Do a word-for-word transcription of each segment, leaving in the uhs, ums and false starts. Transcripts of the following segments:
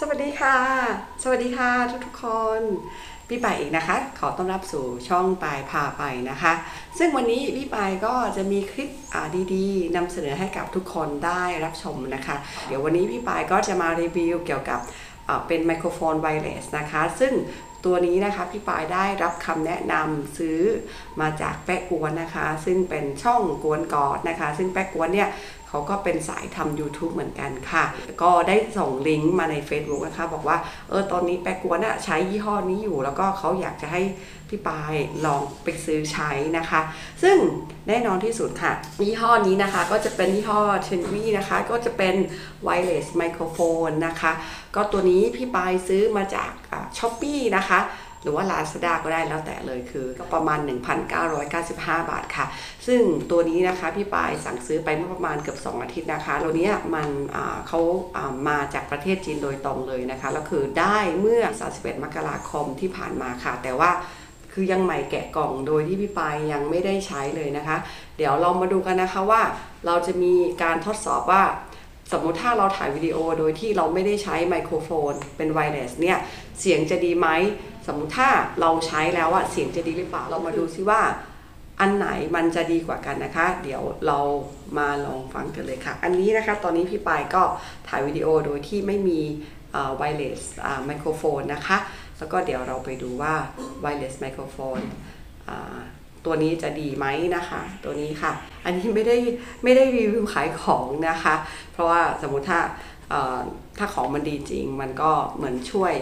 สวัสดีค่ะสวัสดีค่ะทุกทุกคนพี่ปายอีกนะคะขอต้อนรับสู่ช่องปายพาไปนะคะซึ่งวันนี้พี่ปายก็จะมีคลิปดีๆนำเสนอให้กับทุกคนได้รับชมนะคะเดี๋ยววันนี้พี่ปายก็จะมารีวิวเกี่ยวกับเป็นไมโครโฟนไวเลสนะคะซึ่งตัวนี้นะคะพี่ปายได้รับคำแนะนำซื้อมาจากแป๊ะกวนนะคะซึ่งเป็นช่องกวนกอดนะคะซึ่งแป๊ะกวนเนี่ยเขาก็เป็นสายทำ ยูทูบ เหมือนกันค่ะก็ได้ส่งลิงก์มาใน เฟซบุ๊ก นะคะบอกว่าเออตอนนี้แป๊ะกวนอะใช้ยี่ห้อนี้อยู่แล้วก็เขาอยากจะให้พี่ปายลองไปซื้อใช้นะคะซึ่งแน่นอนที่สุดค่ะยี่ห้อนี้นะคะก็จะเป็นยี่ห้อ ที เอ็น วี ไอ นะคะก็จะเป็น wireless microphone นะคะก็ตัวนี้พี่ปายซื้อมาจากช้อปปี้นะคะหรือว่า ลาซาด้า ก็ได้แล้วแต่เลยคือก็ประมาณ หนึ่งพันเก้าร้อยเก้าสิบห้า บาทค่ะซึ่งตัวนี้นะคะพี่ปายสั่งซื้อไปเมื่อประมาณเกือบสองอาทิตย์นะคะแล้วเนี้ยมันเขามาจากประเทศจีนโดยตรงเลยนะคะแล้วคือได้เมื่อสามสิบเอ็ดมกราคมที่ผ่านมาค่ะแต่ว่าคือยังใหม่แกะกล่องโดยที่พี่ปายยังไม่ได้ใช้เลยนะคะเดี๋ยวเรามาดูกันนะคะว่าเราจะมีการทดสอบว่าสมมติถ้าเราถ่ายวิดีโอโดยที่เราไม่ได้ใช้ไมโครโฟนเป็นไวเลสเนี่ยเสียงจะดีไหมสมมติถ้าเราใช้แล้วอะเสียงจะดีหรือเปล่าเรามาดูซิว่าอันไหนมันจะดีกว่ากันนะคะเดี๋ยวเรามาลองฟังกันเลยค่ะอันนี้นะคะตอนนี้พี่ปายก็ถ่ายวิดีโอโดยที่ไม่มีไวเลสไมโครโฟนนะคะแล้วก็เดี๋ยวเราไปดูว่าไวเลสไมโครโฟนตัวนี้จะดีไหมนะคะตัวนี้ค่ะอันนี้ไม่ได้ไม่ได้รีวิวขายของนะคะเพราะว่าสมมติถ้าถ้าของมันดีจริงมันก็เหมือนช่วย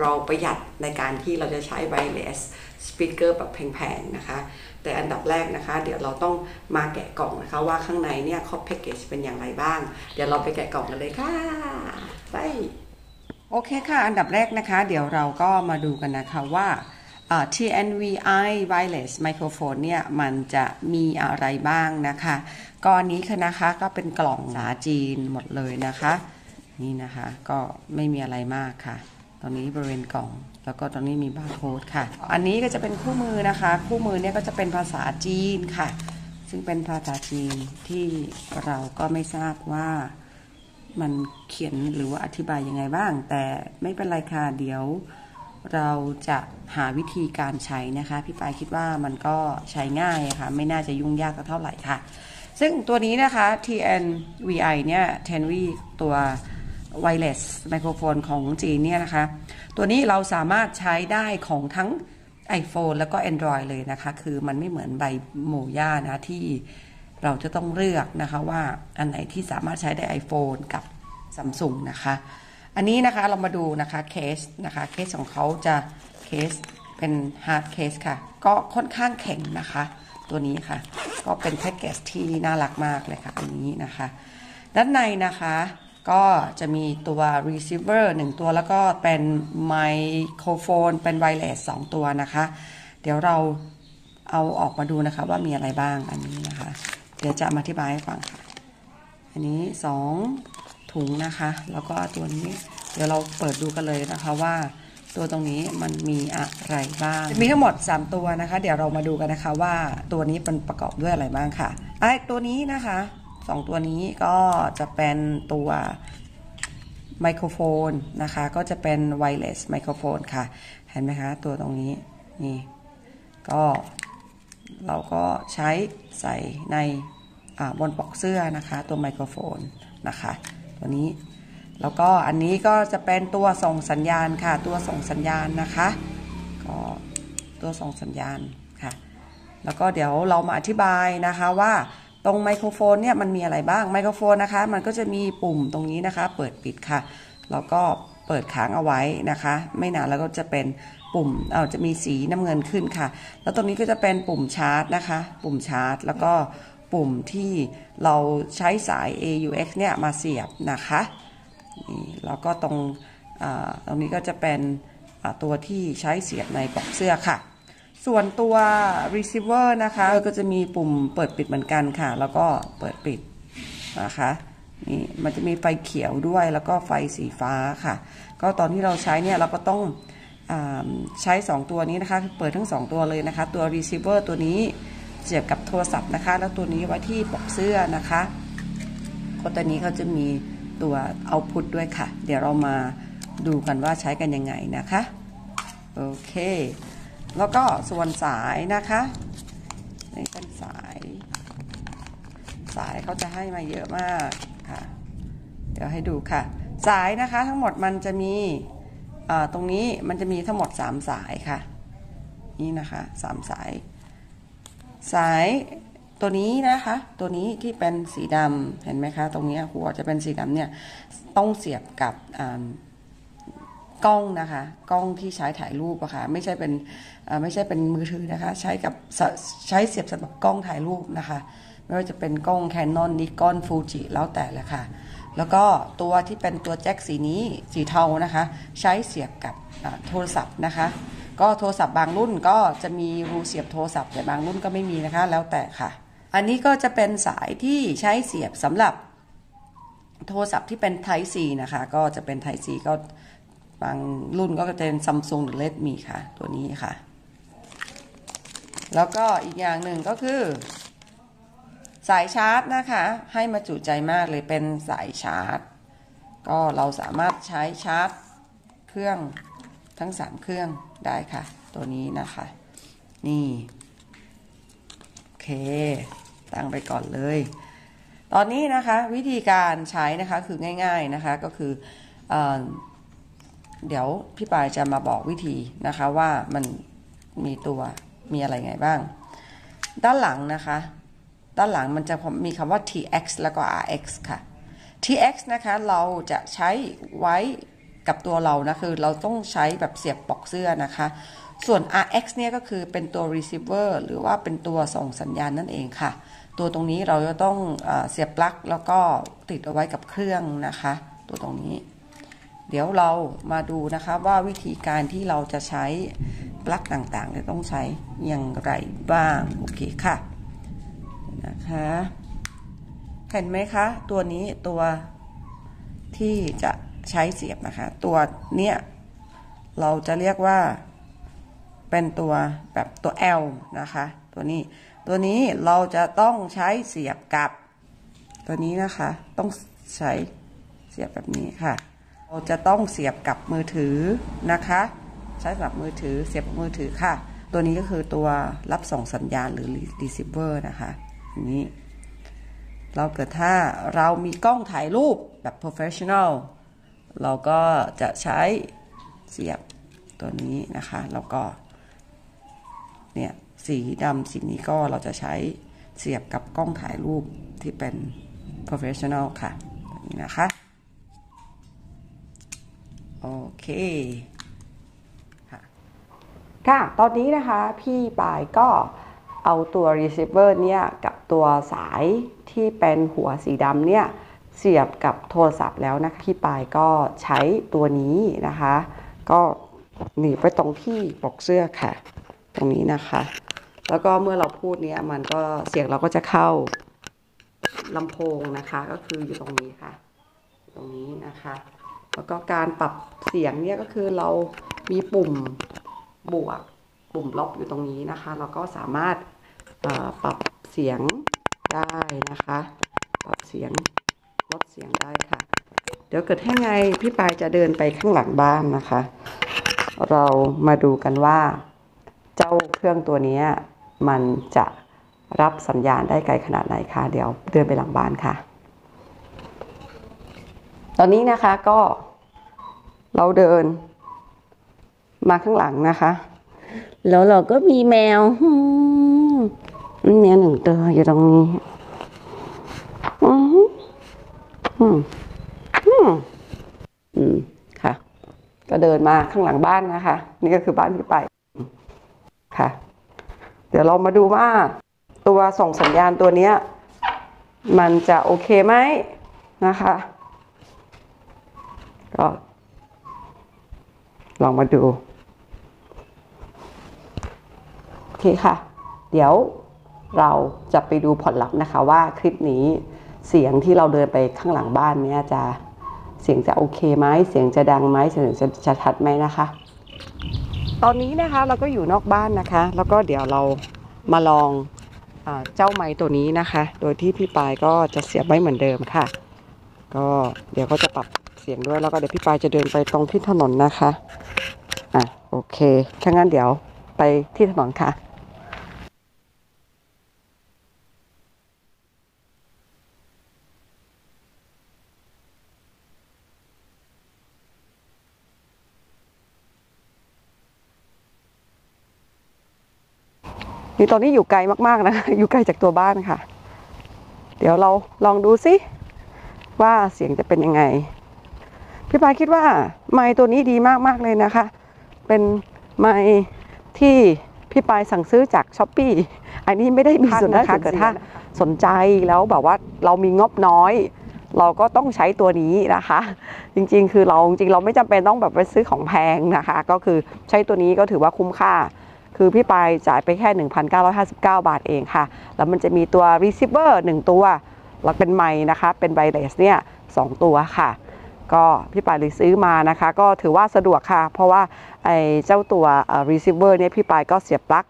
เราประหยัดในการที่เราจะใช้ไวเลสสปีกเกอร์แบบแพงๆนะคะแต่อันดับแรกนะคะเดี๋ยวเราต้องมาแกะกล่องนะคะว่าข้างในเนี่ยเขาแพ็กเกจเป็นอย่างไรบ้างเดี๋ยวเราไปแกะกล่องกันเลยค่ะไปโอเคค่ะอันดับแรกนะคะเดี๋ยวเราก็มาดูกันนะคะว่าUh, ที เอ็น วี ไอ wireless microphone เนี่ยมันจะมีอะไรบ้างนะคะก้อนนี้ค่ะนะคะก็เป็นกล่องสาจีนหมดเลยนะคะนี่นะคะก็ไม่มีอะไรมากค่ะตอนนี้บริเวณกล่องแล้วก็ตอนนี้มีบาร์โค้ดค่ะอันนี้ก็จะเป็นคู่มือนะคะคู่มือเนี่ยก็จะเป็นภาษาจีนค่ะซึ่งเป็นภาษาจีนที่เราก็ไม่ทราบว่ามันเขียนหรือว่าอธิบายยังไงบ้างแต่ไม่เป็นไรค่ะเดี๋ยวเราจะหาวิธีการใช้นะคะพี่ปายคิดว่ามันก็ใช้ง่ายค่ะไม่น่าจะยุ่งยากเท่าไหร่ค่ะซึ่งตัวนี้นะคะ ที เอ็น วี ไอ เนี่ย ที เอ็น วี ไอ ตัว wireless microphone ของจีนเนี่ยนะคะตัวนี้เราสามารถใช้ได้ของทั้ง ไอโฟน แล้วก็ แอนดรอยด์ เลยนะคะคือมันไม่เหมือนใบหมู่ย่านะที่เราจะต้องเลือกนะคะว่าอันไหนที่สามารถใช้ได้ ไอโฟน กับ ซัมซุง นะคะอันนี้นะคะเรามาดูนะคะเคสนะคะเคสของเขาจะเคสเป็นฮาร์ดเคสค่ะก็ค่อนข้างแข็งนะคะตัวนี้ค่ะก็เป็นแพ็กเกจที่น่ารักมากเลยค่ะอันนี้นะคะด้านในนะคะก็จะมีตัว รีซีเวอร์ หนึ่งตัวแล้วก็เป็นไมโครโฟนเป็นไวเลสสองตัวนะคะเดี๋ยวเราเอาออกมาดูนะคะว่ามีอะไรบ้างอันนี้นะคะเดี๋ยวจะมาอธิบายให้ฟังค่ะอันนี้สองถุงนะคะแล้วก็ตัวนี้เดี๋ยวเราเปิดดูกันเลยนะคะว่าตัวตรงนี้มันมีอะไรบ้างมีทั้งหมดสามตัวนะคะเดี๋ยวเรามาดูกันนะคะว่าตัวนี้เป็นประกอบด้วยอะไรบ้างค่ะไอ้ตัวนี้นะคะสองตัวนี้ก็จะเป็นตัวไมโครโฟนนะคะก็จะเป็นไวเลสไมโครโฟนค่ะเห็นไหมคะตัวตรงนี้นี่ก็เราก็ใช้ใส่ในบนปลอกเสื้อนะคะตัวไมโครโฟนนะคะตัวนี้แล้วก็อันนี้ก็จะเป็นตัวส่งสัญญาณค่ะตัวส่งสัญญาณนะคะก็ตัวส่งสัญญาณค่ะแล้วก็เดี๋ยวเรามาอธิบายนะคะว่าตรงไมโครโฟนเนี่ยมันมีอะไรบ้างไมโครโฟนนะคะมันก็จะมีปุ่มตรงนี้นะคะเปิดปิดค่ะแล้วก็เปิดค้างเอาไว้นะคะไม่นานแล้วก็จะเป็นปุ่มเออจะมีสีน้ำเงินขึ้นค่ะแล้วตรงนี้ก็จะเป็นปุ่มชาร์จนะคะปุ่มชาร์จแล้วก็ปุ่มที่เราใช้สาย เอ ยู เอ็กซ์ เนี่ยมาเสียบนะคะนี่แล้วก็ตรงตรงนี้ก็จะเป็นตัวที่ใช้เสียบในปลอกเสื้อค่ะส่วนตัว รีซีเวอร์ นะคะก็จะมีปุ่มเปิดปิดเหมือนกันค่ะแล้วก็เปิดปิดนะคะนี่มันจะมีไฟเขียวด้วยแล้วก็ไฟสีฟ้าค่ะก็ตอนที่เราใช้เนี่ยเราก็ต้องใช้สองตัวนี้นะคะเปิดทั้งสองตัวเลยนะคะตัว รีซีเวอร์ ตัวนี้เสียบกับโทรศัพท์นะคะแล้วตัวนี้ไว้ที่ปลอกเสื้อนะคะก็ตัวนี้เขาจะมีตัวเอาท์พุตด้วยค่ะเดี๋ยวเรามา ดูกันว่าใช้กันยังไงนะคะโอเคแล้วก็ส่วนสายนะคะนี่เป็นสายสายเขาจะให้มาเยอะมากค่ะเดี๋ยวให้ดูค่ะสายนะคะทั้งหมดมันจะมีตรงนี้มันจะมีทั้งหมดสามสายค่ะนี่นะคะสามสายสายตัวนี้นะคะตัวนี้ที่เป็นสีดำเห็นไหมคะตรงนี้หัวจะเป็นสีดำเนี่ยต้องเสียบกับกล้องนะคะกล้องที่ใช้ถ่ายรูปอะค่ะไม่ใช่เป็นไม่ใช่เป็นมือถือนะคะใช้กับใช้เสียบสำหรับกล้องถ่ายรูปนะคะไม่ว่าจะเป็นกล้อง Canon Nikon Fuji แล้วแต่ละค่ะแล้วก็ตัวที่เป็นตัวแจ็คสีนี้สีเทานะคะใช้เสียบกับโทรศัพท์นะคะก็โทรศัพท์บางรุ่นก็จะมีรูเสียบโทรศัพท์แต่บางรุ่นก็ไม่มีนะคะแล้วแต่ค่ะอันนี้ก็จะเป็นสายที่ใช้เสียบสำหรับโทรศัพท์ที่เป็น Type C นะคะก็จะเป็น Type C ก็บางรุ่นก็จะเป็น Samsung หรือ Redmi ค่ะตัวนี้ค่ะแล้วก็อีกอย่างหนึ่งก็คือสายชาร์จนะคะให้มาจุใจมากเลยเป็นสายชาร์จก็เราสามารถใช้ชาร์จเครื่องทั้งสามเครื่องได้ค่ะตัวนี้นะคะนี่โอเคตั้งไปก่อนเลยตอนนี้นะคะวิธีการใช้นะคะคือง่ายๆนะคะก็คือ เอ่อ เดี๋ยวพี่ปายจะมาบอกวิธีนะคะว่ามันมีตัวมีอะไรไงบ้างด้านหลังนะคะด้านหลังมันจะมีคำว่า ที เอ็กซ์ แล้วก็ อาร์ เอ็กซ์ ค่ะ ที เอ็กซ์ นะคะเราจะใช้ไว้กับตัวเรานะคือเราต้องใช้แบบเสียบปลอกเสื้อนะคะส่วน อาร์ เอ็กซ์ เนี่ยก็คือเป็นตัว receiver หรือว่าเป็นตัวส่งสัญญาณนั่นเองค่ะตัวตรงนี้เราจะต้องเสียบปลั๊กแล้วก็ติดเอาไว้กับเครื่องนะคะตัวตรงนี้เดี๋ยวเรามาดูนะคะว่าวิธีการที่เราจะใช้ปลั๊กต่างๆจะต้องใช้อย่างไรบ้างโอเคค่ะนะคะเห็นไหมคะตัวนี้ตัวที่จะใช้เสียบนะคะตัวเนี้ยเราจะเรียกว่าเป็นตัวแบบตัว L นะคะตัวนี้ตัวนี้เราจะต้องใช้เสียบกับตัวนี้นะคะต้องใช้เสียบแบบนี้ค่ะเราจะต้องเสียบกับมือถือนะคะใช้สำหรับมือถือเสียบกับมือถือค่ะตัวนี้ก็คือตัวรับส่งสัญญาณหรือ receiver นะคะนี้เราเกิดถ้าเรามีกล้องถ่ายรูปแบบ professional เราก็จะใช้เสียบตัวนี้นะคะแล้วก็เนี่ยสีดำสีนี้ก็เราจะใช้เสียบกับกล้องถ่ายรูปที่เป็น professional ค่ะนี่นะคะโอเคค่ะค่ะตอนนี้นะคะพี่ปายก็เอาตัว receiver เนี่ยกับตัวสายที่เป็นหัวสีดำเนี่ยเสียบกับโทรศัพท์แล้วนะพี่ปายก็ใช้ตัวนี้นะคะก็หนีไปตรงที่ปลอกเสื้อค่ะตรงนี้นะคะแล้วก็เมื่อเราพูดเนี่ยมันก็เสียงเราก็จะเข้าลำโพงนะคะก็คืออยู่ตรงนี้ค่ะตรงนี้นะคะแล้วก็การปรับเสียงเนี่ยก็คือเรามีปุ่มบวกปุ่มลบอยู่ตรงนี้นะคะเราก็สามารถปรับเสียงได้นะคะปรับเสียงลดเสียงได้ค่ะเดี๋ยวเกิดให้ไงพี่ปายจะเดินไปข้างหลังบ้านนะคะเรามาดูกันว่าเจ้าเครื่องตัวนี้มันจะรับสัญญาณได้ไกลขนาดไหนค่ะเดี๋ยวเดินไปหลังบ้านค่ะตอนนี้นะคะก็เราเดินมาข้างหลังนะคะแล้วเราก็มีแมวเนี่ยหนึ่งตัวอยู่ตรงนี้อืมอืมอืมค่ะก็เดินมาข้างหลังบ้านนะคะนี่ก็คือบ้านที่ไปค่ะเดี๋ยวเรามาดูว่าตัวส่งสัญญาณตัวนี้มันจะโอเคไหมนะคะก็ลองมาดูโอเคค่ะเดี๋ยวเราจะไปดูผลลัพธ์นะคะว่าคลิปนี้เสียงที่เราเดินไปข้างหลังบ้านเนี่ยจะเสียงจะโอเคไหมเสียงจะดังไหมเสียงจะชัดไหมนะคะตอนนี้นะคะเราก็อยู่นอกบ้านนะคะแล้วก็เดี๋ยวเรามาลองเจ้าไม้ตัวนี้นะคะโดยที่พี่ปายก็จะเสียบไว้เหมือนเดิมค่ะก็เดี๋ยวก็จะปรับเ สียงด้วยแล้วก็เดี๋ยวพี่ปายจะเดินไปตรงที่ถนนนะคะอ่ะโอเคถ้างั้นเดี๋ยวไปที่ถนนค่ะนี่ตอนนี้อยู่ไกลมากๆนะอยู่ไกลจากตัวบ้านค่ะเดี๋ยวเราลองดูสิว่าเสียงจะเป็นยังไงพี่ปายคิดว่าไมค์ตัวนี้ดีมากๆเลยนะคะเป็นไมค์ที่พี่ปายสั่งซื้อจากช้อปปี้อันนี้ไม่ได้มีส่วนนะคะเกิดถ้าสนใจแล้วแบบว่าเรามีงบน้อยเราก็ต้องใช้ตัวนี้นะคะจริงๆคือเราจริงเราไม่จำเป็นต้องแบบไปซื้อของแพงนะคะก็คือใช้ตัวนี้ก็ถือว่าคุ้มค่าคือพี่ปายจ่ายไปแค่ หนึ่งพันเก้าร้อยห้าสิบเก้า บาทเองค่ะแล้วมันจะมีตัว receiver หนึ่งตัวแล้วเป็นไมค์นะคะเป็นไวเลสเนี่ยสองตัวค่ะก็พี่ปายเลยซื้อมานะคะก็ถือว่าสะดวกค่ะเพราะว่าไอ้เจ้าตัว receiver เนี่ยพี่ปายก็เสียบปลั๊ก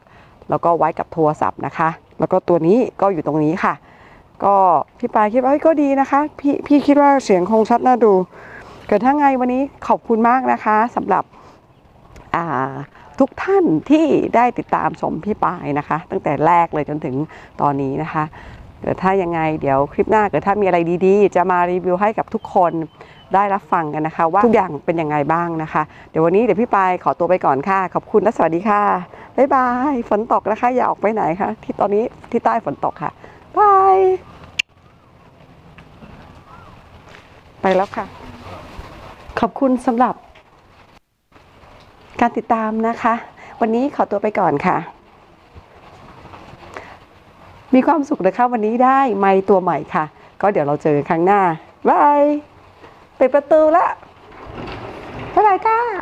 แล้วก็ไว้กับโทรศัพท์นะคะแล้วก็ตัวนี้ก็อยู่ตรงนี้ค่ะก็พี่ปายคิดว่าก็ดีนะคะพี่พี่คิดว่าเสียงคงชัดน่าดูเกิดถ้าไงวันนี้ขอบคุณมากนะคะสำหรับอ่าทุกท่านที่ได้ติดตามชมพี่ปายนะคะตั้งแต่แรกเลยจนถึงตอนนี้นะคะเกิดถ้ายังไงเดี๋ยวคลิปหน้าเกิดถ้ามีอะไรดีๆจะมารีวิวให้กับทุกคนได้รับฟังกันนะคะว่าทุกอย่างเป็นยังไงบ้างนะคะเดี๋ยววันนี้เดี๋ยวพี่ปายขอตัวไปก่อนค่ะขอบคุณและสวัสดีค่ะบ๊ายบายฝนตกนะคะอย่าออกไปไหนค่ะที่ตอนนี้ที่ใต้ฝนตกค่ะบายไปแล้วค่ะขอบคุณสำหรับการติดตามนะคะวันนี้ขอตัวไปก่อนค่ะมีความสุขนะคะวันนี้ได้ไมค์ตัวใหม่ค่ะก็เดี๋ยวเราเจอครั้งหน้าบายเปิดประตูละบ๊ายบายค่ะ